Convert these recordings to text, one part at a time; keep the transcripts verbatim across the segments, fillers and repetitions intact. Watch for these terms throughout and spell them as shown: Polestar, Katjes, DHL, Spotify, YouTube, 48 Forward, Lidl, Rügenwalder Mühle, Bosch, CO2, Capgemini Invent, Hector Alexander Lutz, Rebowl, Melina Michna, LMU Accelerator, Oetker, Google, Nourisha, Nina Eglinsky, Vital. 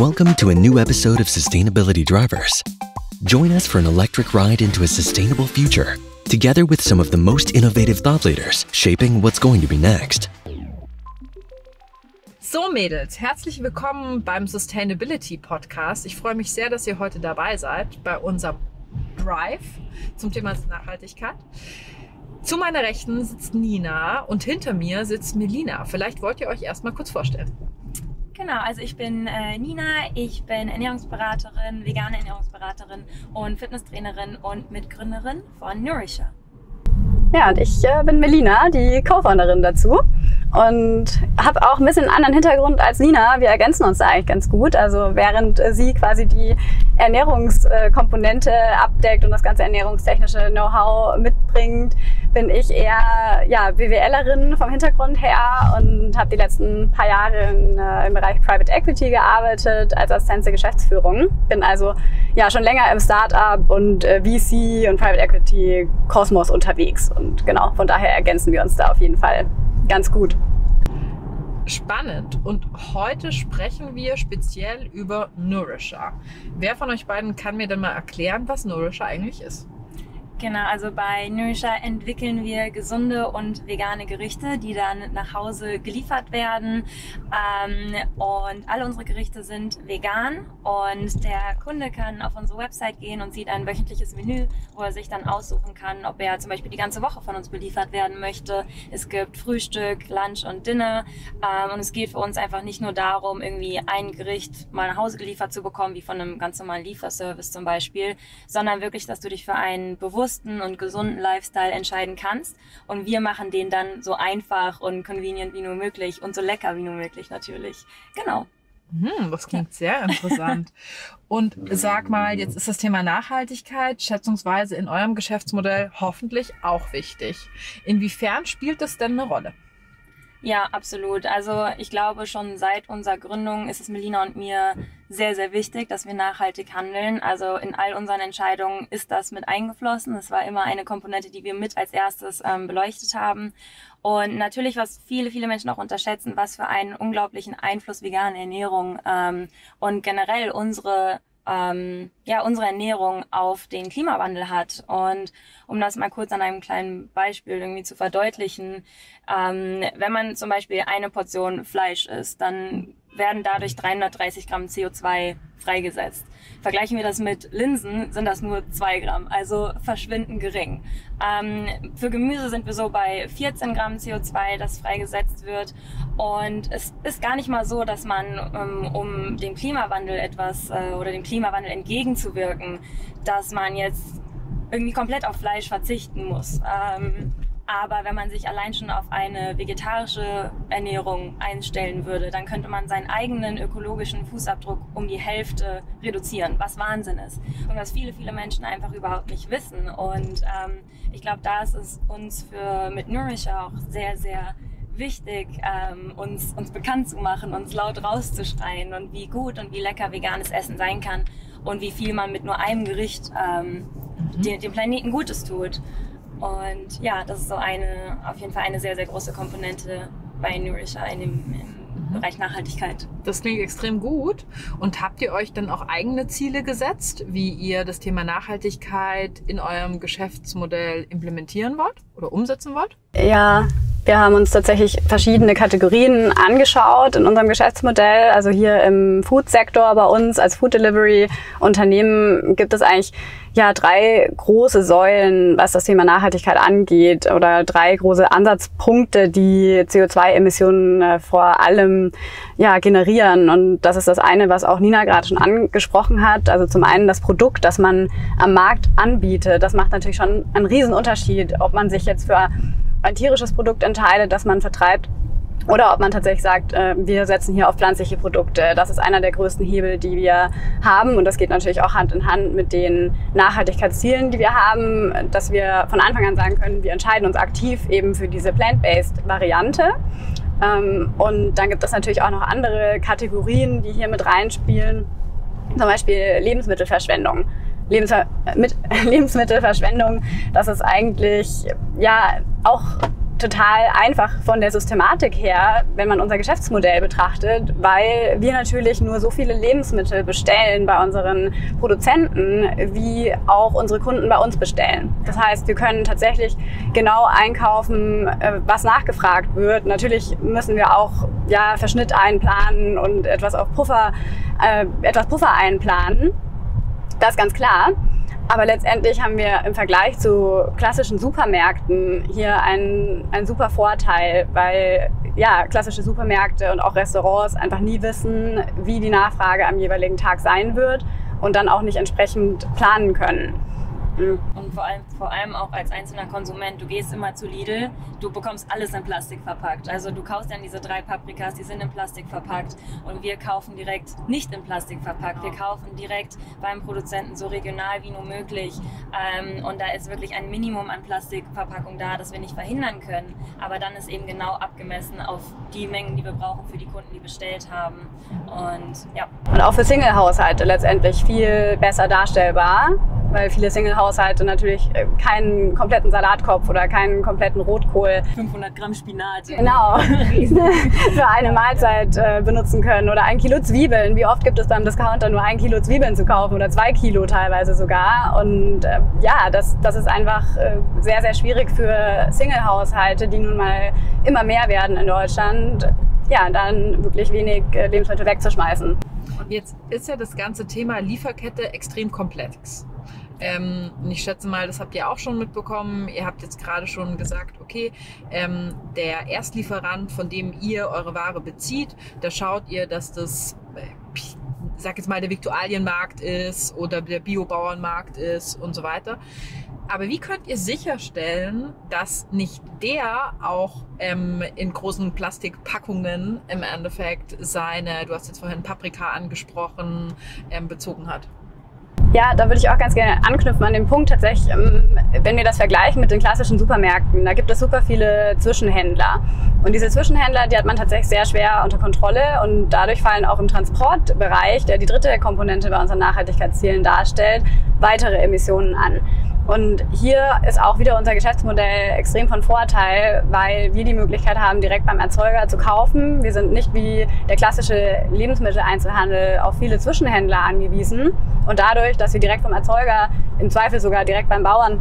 Welcome to a new episode of Sustainability Drivers. Join us for an electric ride into a sustainable future, together with some of the most innovative thought leaders shaping what's going to be next. So Mädels, herzlich willkommen beim Sustainability Podcast. Ich freue mich sehr, dass ihr heute dabei seid bei unserem Drive zum Thema Nachhaltigkeit. Zu meiner Rechten sitzt Nina und hinter mir sitzt Melina. Vielleicht wollt ihr euch erstmal kurz vorstellen. Genau, also ich bin äh, Nina, ich bin Ernährungsberaterin, vegane Ernährungsberaterin und Fitnesstrainerin und Mitgründerin von Nourisha. Ja, und ich äh, bin Melina, die Co-Founderin dazu und habe auch ein bisschen einen anderen Hintergrund als Nina. Wir ergänzen uns da eigentlich ganz gut. Also während äh, sie quasi die Ernährungskomponente abdeckt und das ganze ernährungstechnische Know-how mitbringt, bin ich eher ja, BWLerin vom Hintergrund her und habe die letzten paar Jahre in, äh, im Bereich Private Equity gearbeitet als Assistenz der Geschäftsführung. Bin also ja, schon länger im Start-up und äh, V C und Private Equity Kosmos unterwegs. Und genau, von daher ergänzen wir uns da auf jeden Fall ganz gut. Spannend. Und heute sprechen wir speziell über Nourisha. Wer von euch beiden kann mir denn mal erklären, was Nourisha eigentlich ist? Genau, also bei Nourisha entwickeln wir gesunde und vegane Gerichte, die dann nach Hause geliefert werden. Ähm, und alle unsere Gerichte sind vegan und der Kunde kann auf unsere Website gehen und sieht ein wöchentliches Menü, wo er sich dann aussuchen kann, ob er zum Beispiel die ganze Woche von uns beliefert werden möchte. Es gibt Frühstück, Lunch und Dinner. Ähm, und es geht für uns einfach nicht nur darum, irgendwie ein Gericht mal nach Hause geliefert zu bekommen, wie von einem ganz normalen Lieferservice zum Beispiel, sondern wirklich, dass du dich für einen bewussten und gesunden Lifestyle entscheiden kannst. Und wir machen den dann so einfach und convenient wie nur möglich und so lecker wie nur möglich natürlich. Genau. Hm, das klingt sehr interessant. Und sag mal, jetzt ist das Thema Nachhaltigkeit schätzungsweise in eurem Geschäftsmodell hoffentlich auch wichtig. Inwiefern spielt das denn eine Rolle? Ja, absolut. Also ich glaube, schon seit unserer Gründung ist es Melina und mir sehr, sehr wichtig, dass wir nachhaltig handeln. Also in all unseren Entscheidungen ist das mit eingeflossen. Das war immer eine Komponente, die wir mit als erstes ähm, beleuchtet haben. Und natürlich, was viele, viele Menschen auch unterschätzen, was für einen unglaublichen Einfluss vegane Ernährung ähm, und generell unsere Ähm, ja, unsere Ernährung auf den Klimawandel hat. Und um das mal kurz an einem kleinen Beispiel irgendwie zu verdeutlichen, ähm, wenn man zum Beispiel eine Portion Fleisch isst, dann werden dadurch dreihundertdreißig Gramm C O zwei freigesetzt. Vergleichen wir das mit Linsen, sind das nur zwei Gramm, also verschwindend gering. Ähm, für Gemüse sind wir so bei vierzehn Gramm C O zwei, das freigesetzt wird. Und es ist gar nicht mal so, dass man, ähm, um dem Klimawandel etwas äh, oder dem Klimawandel entgegenzuwirken, dass man jetzt irgendwie komplett auf Fleisch verzichten muss. Ähm, Aber wenn man sich allein schon auf eine vegetarische Ernährung einstellen würde, dann könnte man seinen eigenen ökologischen Fußabdruck um die Hälfte reduzieren, was Wahnsinn ist. Und was viele, viele Menschen einfach überhaupt nicht wissen. Und ähm, ich glaube, da ist es uns für, mit Nourisha auch sehr, sehr wichtig, ähm, uns, uns bekannt zu machen, uns laut rauszuschreien und wie gut und wie lecker veganes Essen sein kann und wie viel man mit nur einem Gericht ähm, mhm. dem, dem Planeten Gutes tut. Und ja, das ist so eine, auf jeden Fall eine sehr, sehr große Komponente bei Nourisha in dem, im mhm. Bereich Nachhaltigkeit. Das klingt extrem gut. Und habt ihr euch dann auch eigene Ziele gesetzt, wie ihr das Thema Nachhaltigkeit in eurem Geschäftsmodell implementieren wollt oder umsetzen wollt? Ja. Wir haben uns tatsächlich verschiedene Kategorien angeschaut in unserem Geschäftsmodell. Also hier im Food-Sektor bei uns als Food-Delivery-Unternehmen gibt es eigentlich ja drei große Säulen, was das Thema Nachhaltigkeit angeht, oder drei große Ansatzpunkte, die C O zwei Emissionen äh, vor allem ja generieren. Und das ist das eine, was auch Nina gerade schon angesprochen hat. Also zum einen das Produkt, das man am Markt anbietet. Das macht natürlich schon einen Riesenunterschied, ob man sich jetzt für ein tierisches Produkt entscheidet, das man vertreibt, oder ob man tatsächlich sagt, wir setzen hier auf pflanzliche Produkte. Das ist einer der größten Hebel, die wir haben, und das geht natürlich auch Hand in Hand mit den Nachhaltigkeitszielen, die wir haben, dass wir von Anfang an sagen können, wir entscheiden uns aktiv eben für diese plant-based Variante. Und dann gibt es natürlich auch noch andere Kategorien, die hier mit reinspielen, zum Beispiel Lebensmittelverschwendung. Lebensver mit Lebensmittelverschwendung, das ist eigentlich ja auch total einfach von der Systematik her, wenn man unser Geschäftsmodell betrachtet, weil wir natürlich nur so viele Lebensmittel bestellen bei unseren Produzenten, wie auch unsere Kunden bei uns bestellen. Das heißt, wir können tatsächlich genau einkaufen, was nachgefragt wird. Natürlich müssen wir auch ja, Verschnitt einplanen und etwas auf Puffer, äh, etwas Puffer einplanen. Das ist ganz klar. Aber letztendlich haben wir im Vergleich zu klassischen Supermärkten hier einen, einen super Vorteil, weil ja, klassische Supermärkte und auch Restaurants einfach nie wissen, wie die Nachfrage am jeweiligen Tag sein wird und dann auch nicht entsprechend planen können. Mhm. Und vor allem, vor allem auch als einzelner Konsument, du gehst immer zu Lidl, du bekommst alles in Plastik verpackt. Also du kaufst dann diese drei Paprikas, die sind in Plastik verpackt und wir kaufen direkt nicht in Plastik verpackt. Wir kaufen direkt beim Produzenten so regional wie nur möglich und da ist wirklich ein Minimum an Plastikverpackung da, das wir nicht verhindern können. Aber dann ist eben genau abgemessen auf die Mengen, die wir brauchen für die Kunden, die bestellt haben. Und, ja. Und auch für Single-Haushalte letztendlich viel besser darstellbar, weil viele Single-Haushalte natürlich keinen kompletten Salatkopf oder keinen kompletten Rotkohl. fünfhundert Gramm Spinat. Genau, für eine Mahlzeit äh, benutzen können oder ein Kilo Zwiebeln. Wie oft gibt es beim Discounter nur ein Kilo Zwiebeln zu kaufen oder zwei Kilo teilweise sogar. Und äh, ja, das, das ist einfach äh, sehr, sehr schwierig für Single-Haushalte, die nun mal immer mehr werden in Deutschland, ja, dann wirklich wenig äh, Lebensmittel wegzuschmeißen. Und jetzt ist ja das ganze Thema Lieferkette extrem komplex. Ähm, und ich schätze mal, das habt ihr auch schon mitbekommen. Ihr habt jetzt gerade schon gesagt, okay, ähm, der Erstlieferant, von dem ihr eure Ware bezieht, da schaut ihr, dass das, ich sag jetzt mal, der Viktualienmarkt ist oder der Biobauernmarkt ist und so weiter. Aber wie könnt ihr sicherstellen, dass nicht der auch ähm, in großen Plastikpackungen im Endeffekt seine, du hast jetzt vorhin Paprika angesprochen, ähm, bezogen hat? Ja, da würde ich auch ganz gerne anknüpfen an den Punkt tatsächlich, wenn wir das vergleichen mit den klassischen Supermärkten, da gibt es super viele Zwischenhändler. Und diese Zwischenhändler, die hat man tatsächlich sehr schwer unter Kontrolle und dadurch fallen auch im Transportbereich, der die dritte Komponente bei unseren Nachhaltigkeitszielen darstellt, weitere Emissionen an. Und hier ist auch wieder unser Geschäftsmodell extrem von Vorteil, weil wir die Möglichkeit haben, direkt beim Erzeuger zu kaufen. Wir sind nicht wie der klassische Lebensmitteleinzelhandel auf viele Zwischenhändler angewiesen. Und dadurch, dass wir direkt vom Erzeuger, im Zweifel sogar direkt beim Bauern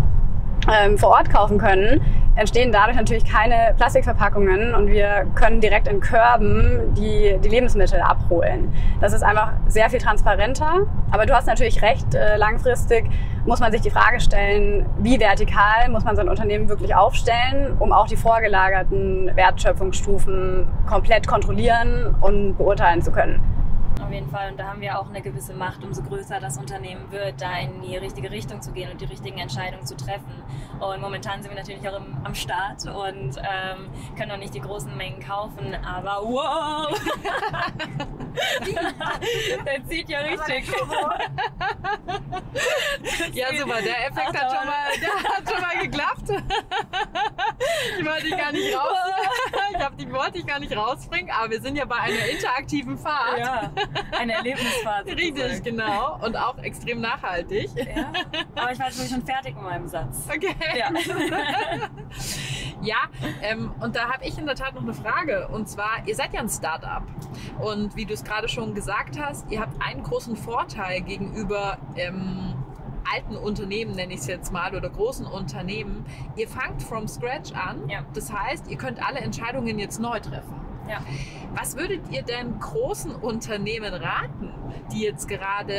ähm, vor Ort kaufen können, entstehen dadurch natürlich keine Plastikverpackungen und wir können direkt in Körben die, die Lebensmittel abholen. Das ist einfach sehr viel transparenter, aber du hast natürlich recht, langfristig muss man sich die Frage stellen, wie vertikal muss man so ein Unternehmen wirklich aufstellen, um auch die vorgelagerten Wertschöpfungsstufen komplett kontrollieren und beurteilen zu können. Auf jeden Fall. Und da haben wir auch eine gewisse Macht, umso größer das Unternehmen wird, da in die richtige Richtung zu gehen und die richtigen Entscheidungen zu treffen. Und momentan sind wir natürlich auch im, am Start und ähm, können noch nicht die großen Mengen kaufen, aber wow! Der zieht ja richtig. Ja, super, der Effekt hat schon mal, der hat schon mal geklappt. Ich wollte dich gar nicht raus. Ich hab die Worte gar nicht rausbringen, aber wir sind ja bei einer interaktiven Fahrt. Ja. Eine Erlebnisfahrt. Richtig, genau. Und auch extrem nachhaltig. Ja. Aber ich war jetzt schon fertig mit meinem Satz. Okay. Ja, ja ähm, und da habe ich in der Tat noch eine Frage. Und zwar, ihr seid ja ein Start-up. Und wie du es gerade schon gesagt hast, ihr habt einen großen Vorteil gegenüber ähm, alten Unternehmen, nenne ich es jetzt mal, oder großen Unternehmen. Ihr fangt from scratch an. Ja. Das heißt, ihr könnt alle Entscheidungen jetzt neu treffen. Ja. Was würdet ihr denn großen Unternehmen raten, die jetzt gerade,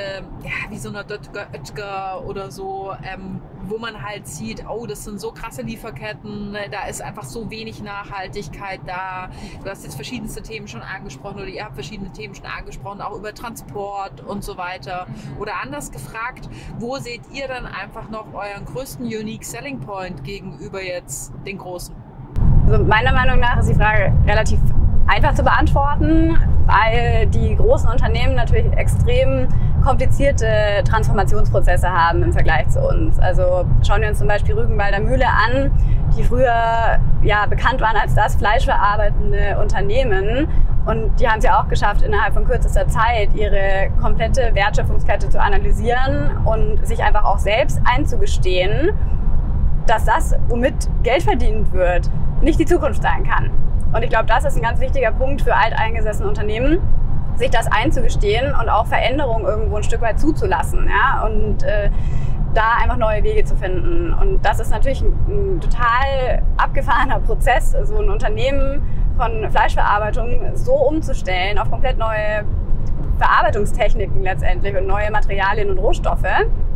ja, wie so eine Döttger, Oetker oder so, ähm, wo man halt sieht, oh, das sind so krasse Lieferketten, da ist einfach so wenig Nachhaltigkeit da. Du hast jetzt verschiedenste Themen schon angesprochen oder ihr habt verschiedene Themen schon angesprochen, auch über Transport und so weiter. Mhm. Oder anders gefragt, wo seht ihr dann einfach noch euren größten Unique Selling Point gegenüber jetzt den Großen? Also meiner Meinung nach ist die Frage relativ einfach zu beantworten, weil die großen Unternehmen natürlich extrem komplizierte Transformationsprozesse haben im Vergleich zu uns. Also schauen wir uns zum Beispiel Rügenwalder Mühle an, die früher ja, bekannt waren als das fleischverarbeitende Unternehmen. Und die haben es ja auch geschafft, innerhalb von kürzester Zeit ihre komplette Wertschöpfungskette zu analysieren und sich einfach auch selbst einzugestehen, dass das, womit Geld verdient wird, nicht die Zukunft sein kann. Und ich glaube, das ist ein ganz wichtiger Punkt für alteingesessene Unternehmen, sich das einzugestehen und auch Veränderungen irgendwo ein Stück weit zuzulassen, ja? Und äh, da einfach neue Wege zu finden. Und das ist natürlich ein, ein total abgefahrener Prozess, so ein Unternehmen von Fleischverarbeitung so umzustellen auf komplett neue Verarbeitungstechniken letztendlich und neue Materialien und Rohstoffe.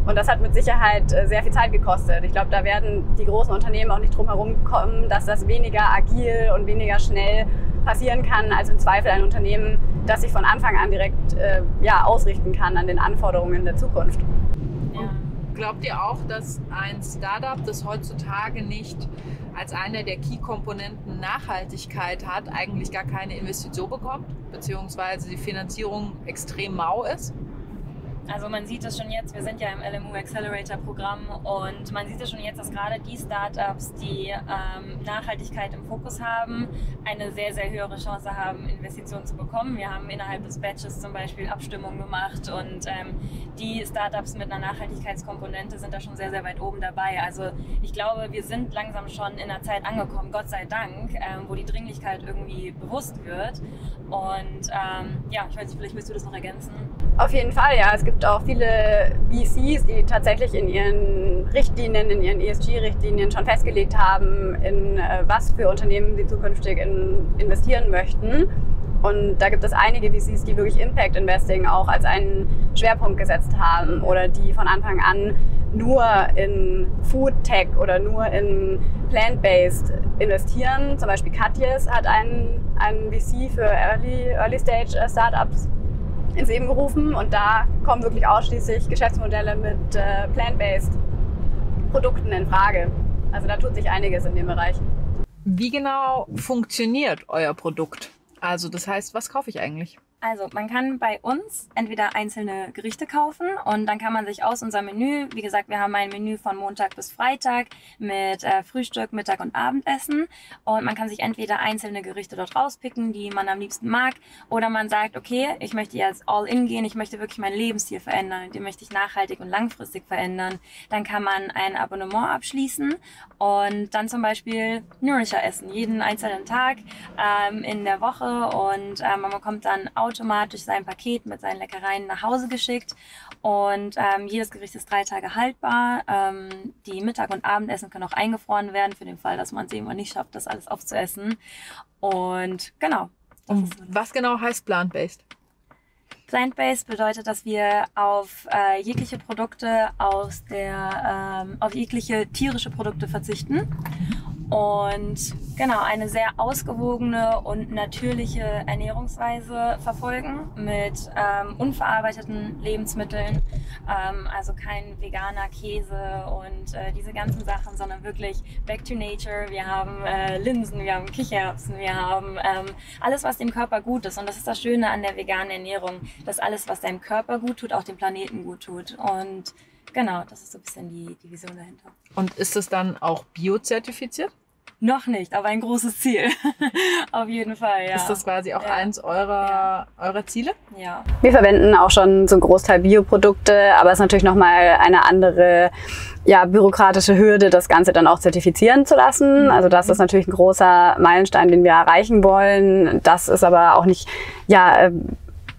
Und das hat mit Sicherheit sehr viel Zeit gekostet. Ich glaube, da werden die großen Unternehmen auch nicht drum herum kommen, dass das weniger agil und weniger schnell passieren kann, als im Zweifel ein Unternehmen, das sich von Anfang an direkt äh, ja, ausrichten kann an den Anforderungen der Zukunft. Ja. Glaubt ihr auch, dass ein Startup, das heutzutage nicht als einer der Key-Komponenten Nachhaltigkeit hat, eigentlich gar keine Investition bekommt, beziehungsweise die Finanzierung extrem mau ist? Also man sieht es schon jetzt, wir sind ja im L M U Accelerator Programm und man sieht es schon jetzt, dass gerade die Startups, die ähm, Nachhaltigkeit im Fokus haben, eine sehr, sehr höhere Chance haben, Investitionen zu bekommen. Wir haben innerhalb des Batches zum Beispiel Abstimmungen gemacht und ähm, die Startups mit einer Nachhaltigkeitskomponente sind da schon sehr, sehr weit oben dabei. Also ich glaube, wir sind langsam schon in einer Zeit angekommen, Gott sei Dank, ähm, wo die Dringlichkeit irgendwie bewusst wird. Und ähm, ja, ich weiß nicht, vielleicht willst du das noch ergänzen? Auf jeden Fall, ja. Es gibt Es gibt auch viele V Cs, die tatsächlich in ihren Richtlinien, in ihren E S G-Richtlinien schon festgelegt haben, in was für Unternehmen sie zukünftig in, investieren möchten. Und da gibt es einige V Cs, die wirklich Impact Investing auch als einen Schwerpunkt gesetzt haben oder die von Anfang an nur in Food Tech oder nur in Plant-Based investieren. Zum Beispiel Katjes hat einen, einen V C für Early, Early Stage Startups ins Leben gerufen und da kommen wirklich ausschließlich Geschäftsmodelle mit äh, Plant-Based Produkten in Frage. Also da tut sich einiges in dem Bereich. Wie genau funktioniert euer Produkt? Also das heißt, was kaufe ich eigentlich? Also man kann bei uns entweder einzelne Gerichte kaufen und dann kann man sich aus unserem Menü, wie gesagt, wir haben ein Menü von Montag bis Freitag mit äh, Frühstück, Mittag und Abendessen und man kann sich entweder einzelne Gerichte dort rauspicken, die man am liebsten mag oder man sagt, okay, ich möchte jetzt all in gehen, ich möchte wirklich meinen Lebensstil verändern, den möchte ich nachhaltig und langfristig verändern. Dann kann man ein Abonnement abschließen und dann zum Beispiel Nourisha essen, jeden einzelnen Tag ähm, in der Woche und äh, man bekommt dann Auto automatisch sein Paket mit seinen Leckereien nach Hause geschickt und ähm, jedes Gericht ist drei Tage haltbar. Ähm, die Mittag- und Abendessen können auch eingefroren werden, für den Fall, dass man es irgendwann nicht schafft, das alles aufzuessen. Und genau. Und was genau heißt Plant-Based? Plant-Based bedeutet, dass wir auf äh, jegliche Produkte aus der, ähm, auf jegliche tierische Produkte verzichten. Und genau, eine sehr ausgewogene und natürliche Ernährungsweise verfolgen mit ähm, unverarbeiteten Lebensmitteln, ähm, also kein veganer Käse und äh, diese ganzen Sachen, sondern wirklich back to nature. Wir haben äh, Linsen, wir haben Kichererbsen, wir haben ähm, alles, was dem Körper gut ist. Und das ist das Schöne an der veganen Ernährung, dass alles, was deinem Körper gut tut, auch dem Planeten gut tut. Und genau, das ist so ein bisschen die, die Vision dahinter. Und ist das dann auch biozertifiziert? Noch nicht, aber ein großes Ziel. Auf jeden Fall, ja. Ist das quasi auch ja. eins eurer, ja. eurer Ziele? Ja. Wir verwenden auch schon zum Großteil Bioprodukte, aber es ist natürlich nochmal eine andere ja, bürokratische Hürde, das Ganze dann auch zertifizieren zu lassen. Also das ist natürlich ein großer Meilenstein, den wir erreichen wollen. Das ist aber auch nicht ja,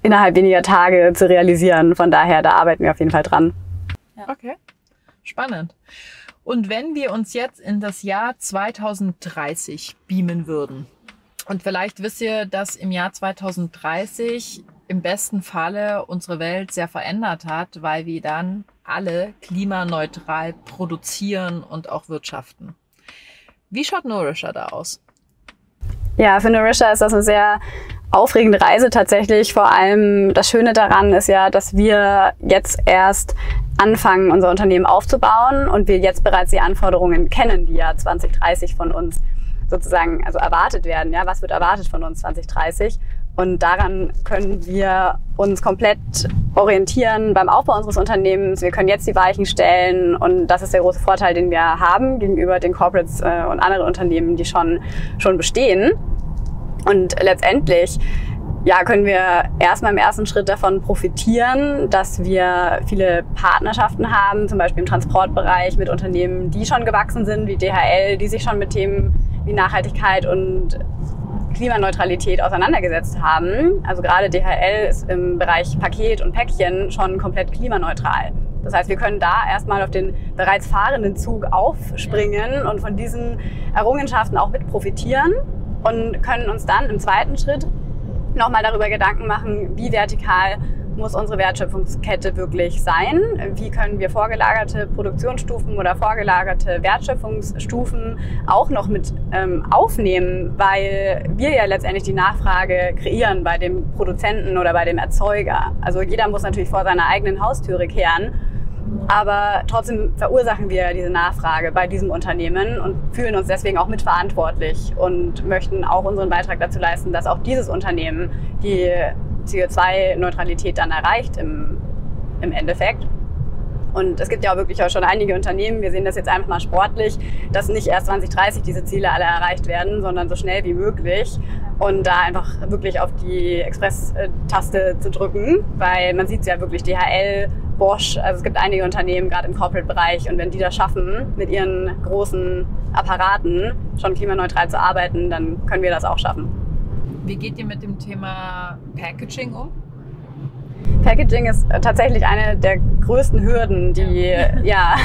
innerhalb weniger Tage zu realisieren. Von daher, da arbeiten wir auf jeden Fall dran. Ja. Okay, spannend. Und wenn wir uns jetzt in das Jahr zweitausenddreißig beamen würden, und vielleicht wisst ihr, dass im Jahr zweitausenddreißig im besten Falle unsere Welt sehr verändert hat, weil wir dann alle klimaneutral produzieren und auch wirtschaften. Wie schaut Nourisha da aus? Ja, für Nourisha ist das eine sehr aufregende Reise tatsächlich. Vor allem das Schöne daran ist ja, dass wir jetzt erst anfangen, unser Unternehmen aufzubauen und wir jetzt bereits die Anforderungen kennen, die ja zwanzig dreißig von uns sozusagen also erwartet werden. Ja, was wird erwartet von uns zwanzig dreißig? Und daran können wir uns komplett orientieren beim Aufbau unseres Unternehmens. Wir können jetzt die Weichen stellen und das ist der große Vorteil, den wir haben gegenüber den Corporates und anderen Unternehmen, die schon, schon bestehen. Und letztendlich ja, können wir erstmal im ersten Schritt davon profitieren, dass wir viele Partnerschaften haben, zum Beispiel im Transportbereich mit Unternehmen, die schon gewachsen sind, wie D H L, die sich schon mit Themen wie Nachhaltigkeit und Klimaneutralität auseinandergesetzt haben. Also gerade D H L ist im Bereich Paket und Päckchen schon komplett klimaneutral. Das heißt, wir können da erstmal auf den bereits fahrenden Zug aufspringen und von diesen Errungenschaften auch mit profitieren und können uns dann im zweiten Schritt nochmal darüber Gedanken machen, wie vertikal muss unsere Wertschöpfungskette wirklich sein? Wie können wir vorgelagerte Produktionsstufen oder vorgelagerte Wertschöpfungsstufen auch noch mit ähm, aufnehmen, weil wir ja letztendlich die Nachfrage kreieren bei dem Produzenten oder bei dem Erzeuger. Also jeder muss natürlich vor seiner eigenen Haustüre kehren, aber trotzdem verursachen wir diese Nachfrage bei diesem Unternehmen und fühlen uns deswegen auch mitverantwortlich und möchten auch unseren Beitrag dazu leisten, dass auch dieses Unternehmen die C O zwei Neutralität dann erreicht im, im Endeffekt. Und es gibt ja auch wirklich auch schon einige Unternehmen, wir sehen das jetzt einfach mal sportlich, dass nicht erst zwanzig dreißig diese Ziele alle erreicht werden, sondern so schnell wie möglich und da einfach wirklich auf die Express-Taste zu drücken, weil man sieht es ja wirklich, D H L, Bosch, also es gibt einige Unternehmen gerade im Corporate-Bereich und wenn die das schaffen, mit ihren großen Apparaten schon klimaneutral zu arbeiten, dann können wir das auch schaffen. Wie geht ihr mit dem Thema Packaging um? Packaging ist tatsächlich eine der größten Hürden, die, ja. Ja,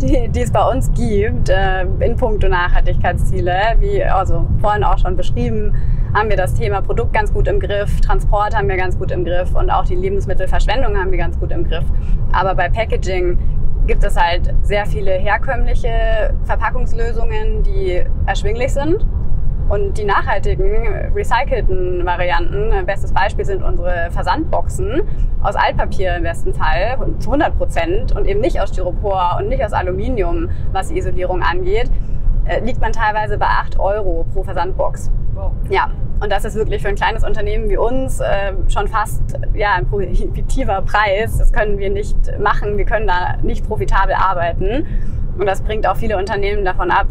die, die es bei uns gibt äh, in puncto Nachhaltigkeitsziele. Wie also vorhin auch schon beschrieben, haben wir das Thema Produkt ganz gut im Griff, Transport haben wir ganz gut im Griff und auch die Lebensmittelverschwendung haben wir ganz gut im Griff. Aber bei Packaging gibt es halt sehr viele herkömmliche Verpackungslösungen, die erschwinglich sind. Und die nachhaltigen, recycelten Varianten, bestes Beispiel sind unsere Versandboxen aus Altpapier im besten Fall zu hundert Prozent und eben nicht aus Styropor und nicht aus Aluminium, was die Isolierung angeht, liegt man teilweise bei acht Euro pro Versandbox. Wow. Ja, und das ist wirklich für ein kleines Unternehmen wie uns äh, schon fast ja, ein prohibitiver Preis. Das können wir nicht machen, wir können da nicht profitabel arbeiten und das bringt auch viele Unternehmen davon ab,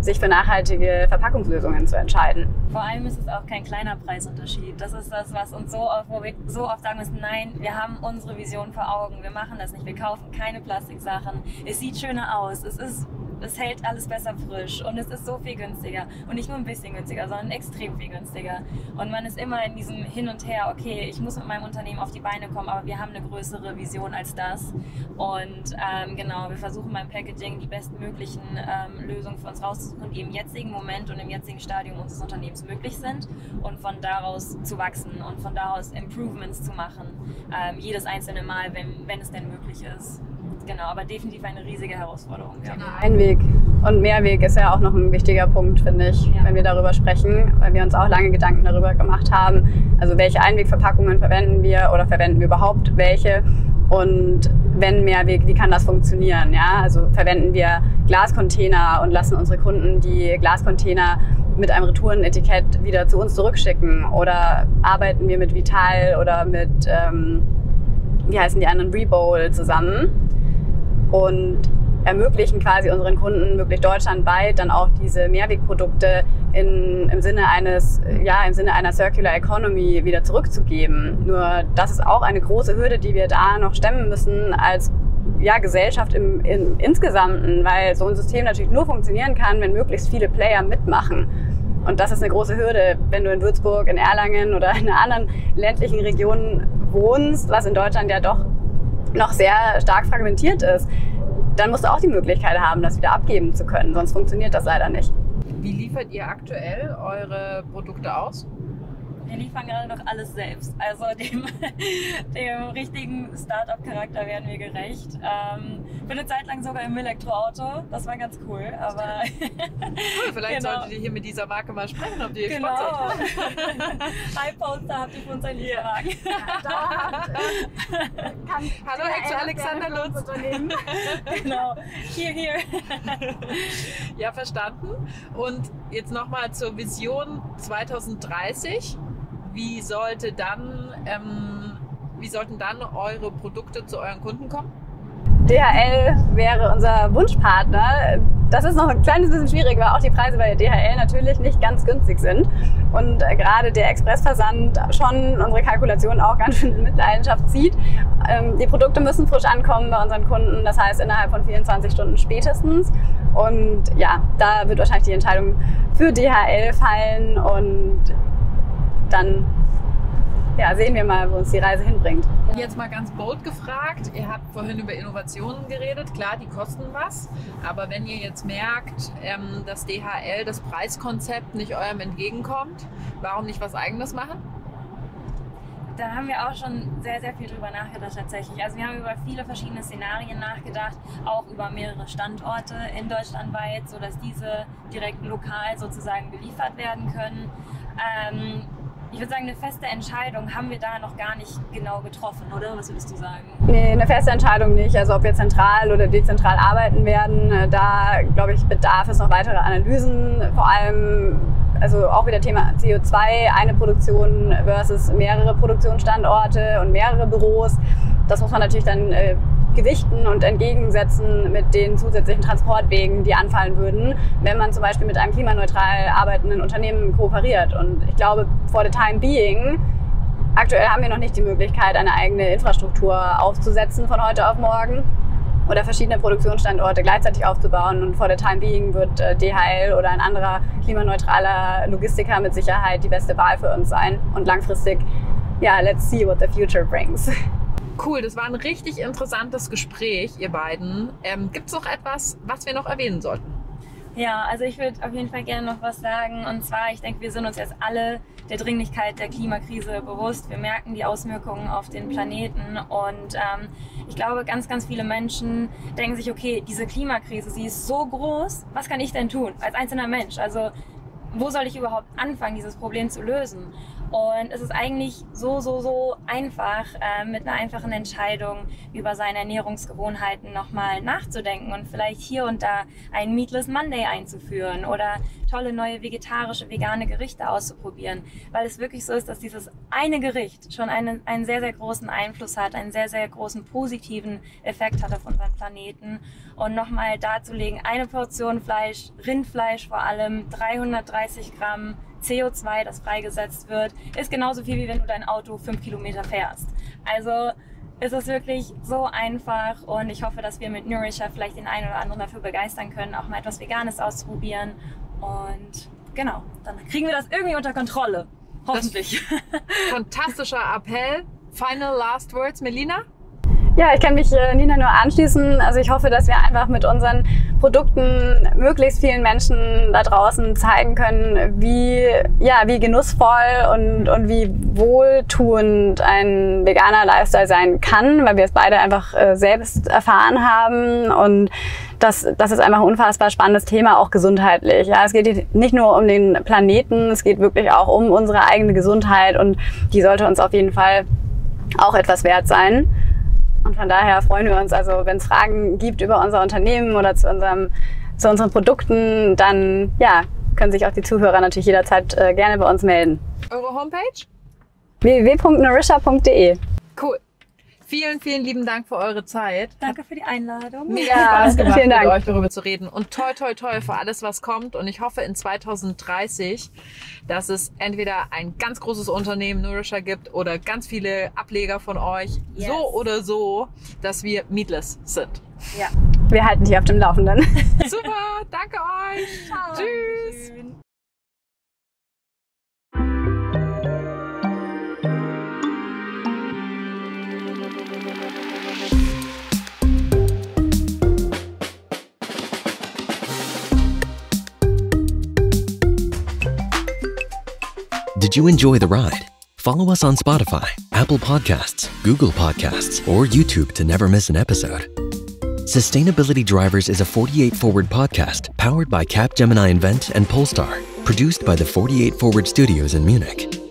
sich für nachhaltige Verpackungslösungen zu entscheiden. Vor allem ist es auch kein kleiner Preisunterschied. Das ist das, was uns so oft, wo wir so oft sagen müssen, nein, wir haben unsere Vision vor Augen, wir machen das nicht, wir kaufen keine Plastiksachen. Es sieht schöner aus, es, ist, es hält alles besser frisch und es ist so viel günstiger. Und nicht nur ein bisschen günstiger, sondern extrem viel günstiger. Und man ist immer in diesem Hin und Her, okay, ich muss mit meinem Unternehmen auf die Beine kommen, aber wir haben eine größere Vision als das. Und ähm, genau, wir versuchen beim Packaging die bestmöglichen ähm, Lösungen für uns rauszusuchen, und die im jetzigen Moment und im jetzigen Stadium unseres Unternehmens möglich sind und von daraus zu wachsen und von daraus Improvements zu machen, ähm, jedes einzelne Mal, wenn, wenn es denn möglich ist. Genau, aber definitiv eine riesige Herausforderung. Ja. Genau. Einweg und Mehrweg ist ja auch noch ein wichtiger Punkt, finde ich, ja, wenn wir darüber sprechen, weil wir uns auch lange Gedanken darüber gemacht haben, also welche Einwegverpackungen verwenden wir oder verwenden wir überhaupt welche und wenn Mehrweg, wie kann das funktionieren? Ja? Also verwenden wir Glascontainer und lassen unsere Kunden die Glascontainer mit einem Retourenetikett wieder zu uns zurückschicken oder arbeiten wir mit Vital oder mit, ähm, wie heißen die anderen, Rebowl zusammen und ermöglichen quasi unseren Kunden wirklich deutschlandweit dann auch diese Mehrwegprodukte in, im Sinne eines, ja, im Sinne einer Circular Economy wieder zurückzugeben. Nur das ist auch eine große Hürde, die wir da noch stemmen müssen als ja, Gesellschaft im, im Insgesamten, weil so ein System natürlich nur funktionieren kann, wenn möglichst viele Player mitmachen. Und das ist eine große Hürde, wenn du in Würzburg, in Erlangen oder in anderen ländlichen Regionen wohnst, was in Deutschland ja doch noch sehr stark fragmentiert ist. Dann musst du auch die Möglichkeit haben, das wieder abgeben zu können, sonst funktioniert das leider nicht. Wie liefert ihr aktuell eure Produkte aus? Wir liefern gerade noch alles selbst, also dem, dem richtigen Start-up-Charakter werden wir gerecht. Ähm, für eine Zeit lang sogar im Elektroauto, das war ganz cool, aber... Cool, vielleicht genau. Solltet ihr hier mit dieser Marke mal sprechen, ob die genau. Sponsor Hi Polestar, habt ihr für uns einen Lieferwagen? Hallo Hector Alexander Lutz. Genau, hier, hier. Ja, verstanden. Und jetzt nochmal zur Vision zweitausenddreißig. Wie, sollte dann, ähm, wie sollten dann eure Produkte zu euren Kunden kommen? D H L wäre unser Wunschpartner. Das ist noch ein kleines bisschen schwierig, weil auch die Preise bei D H L natürlich nicht ganz günstig sind. Und gerade der Expressversand schon unsere Kalkulation auch ganz schön in Mitleidenschaft zieht. Die Produkte müssen frisch ankommen bei unseren Kunden, das heißt innerhalb von vierundzwanzig Stunden spätestens. Und ja, da wird wahrscheinlich die Entscheidung für D H L fallen und dann ja, sehen wir mal, wo uns die Reise hinbringt. Jetzt mal ganz bold gefragt, ihr habt vorhin über Innovationen geredet, klar, die kosten was, aber wenn ihr jetzt merkt, dass D H L das Preiskonzept nicht eurem entgegenkommt, warum nicht was Eigenes machen? Da haben wir auch schon sehr, sehr viel drüber nachgedacht tatsächlich. Also wir haben über viele verschiedene Szenarien nachgedacht, auch über mehrere Standorte in Deutschland weit, sodass diese direkt lokal sozusagen geliefert werden können. Ähm, Ich würde sagen, eine feste Entscheidung haben wir da noch gar nicht genau getroffen, oder? Was würdest du sagen? Nee, eine feste Entscheidung nicht. Also ob wir zentral oder dezentral arbeiten werden, da glaube ich, bedarf es noch weitere Analysen. Vor allem, also auch wieder Thema C O zwei, eine Produktion versus mehrere Produktionsstandorte und mehrere Büros. Das muss man natürlich dann äh, gewichten und entgegensetzen mit den zusätzlichen Transportwegen, die anfallen würden, wenn man zum Beispiel mit einem klimaneutral arbeitenden Unternehmen kooperiert. Und ich glaube, for the time being, aktuell haben wir noch nicht die Möglichkeit, eine eigene Infrastruktur aufzusetzen von heute auf morgen oder verschiedene Produktionsstandorte gleichzeitig aufzubauen. Und for the time being wird D H L oder ein anderer klimaneutraler Logistiker mit Sicherheit die beste Wahl für uns sein. Und langfristig, ja, let's see what the future brings. Cool, das war ein richtig interessantes Gespräch, ihr beiden. Ähm, Gibt es noch etwas, was wir noch erwähnen sollten? Ja, also ich würde auf jeden Fall gerne noch was sagen. Und zwar, ich denke, wir sind uns jetzt alle der Dringlichkeit der Klimakrise bewusst. Wir merken die Auswirkungen auf den Planeten. Und ähm, ich glaube, ganz, ganz viele Menschen denken sich, okay, diese Klimakrise, sie ist so groß, was kann ich denn tun als einzelner Mensch? Also wo soll ich überhaupt anfangen, dieses Problem zu lösen? Und es ist eigentlich so, so, so einfach, äh, mit einer einfachen Entscheidung über seine Ernährungsgewohnheiten nochmal nachzudenken und vielleicht hier und da einen Meatless Monday einzuführen oder tolle neue vegetarische, vegane Gerichte auszuprobieren. Weil es wirklich so ist, dass dieses eine Gericht schon einen, einen sehr, sehr großen Einfluss hat, einen sehr, sehr großen positiven Effekt hat auf unseren Planeten. Und nochmal darzulegen, eine Portion Fleisch, Rindfleisch vor allem, dreihundertdreißig Gramm C O zwei, das freigesetzt wird, ist genauso viel, wie wenn du dein Auto fünf Kilometer fährst. Also ist es wirklich so einfach und ich hoffe, dass wir mit Nourisha vielleicht den einen oder anderen dafür begeistern können, auch mal etwas Veganes auszuprobieren. Und genau, dann kriegen wir das irgendwie unter Kontrolle. Hoffentlich. Fantastischer Appell. Final last words, Melina? Ja, ich kann mich äh, Nina nur anschließen. Also ich hoffe, dass wir einfach mit unseren Produkten möglichst vielen Menschen da draußen zeigen können, wie, ja, wie genussvoll und, und wie wohltuend ein veganer Lifestyle sein kann, weil wir es beide einfach äh, selbst erfahren haben. Und das, das ist einfach ein unfassbar spannendes Thema, auch gesundheitlich. Ja, es geht nicht nur um den Planeten, es geht wirklich auch um unsere eigene Gesundheit und die sollte uns auf jeden Fall auch etwas wert sein. Und von daher freuen wir uns, also wenn es Fragen gibt über unser Unternehmen oder zu, unserem, zu unseren Produkten, dann ja, können sich auch die Zuhörer natürlich jederzeit äh, gerne bei uns melden. Eure Homepage? w w w punkt nourisha punkt de. Cool. Vielen, vielen lieben Dank für eure Zeit. Danke für die Einladung. Mega Spaß gemacht, vielen Dank. Mit euch darüber zu reden. Und toi, toi, toi für alles, was kommt. Und ich hoffe in zweitausenddreißig, dass es entweder ein ganz großes Unternehmen Nourisha gibt oder ganz viele Ableger von euch. Yes. So oder so, dass wir meatless sind. Ja, wir halten dich auf dem Laufenden. Super, danke euch. Ciao. Tschüss. Schön. Did you enjoy the ride? Follow us on Spotify, Apple Podcasts, Google Podcasts, or YouTube to never miss an episode. Sustainability Drivers is a forty-eight Forward podcast powered by Capgemini Invent and Polestar, produced by the forty-eight Forward Studios in Munich.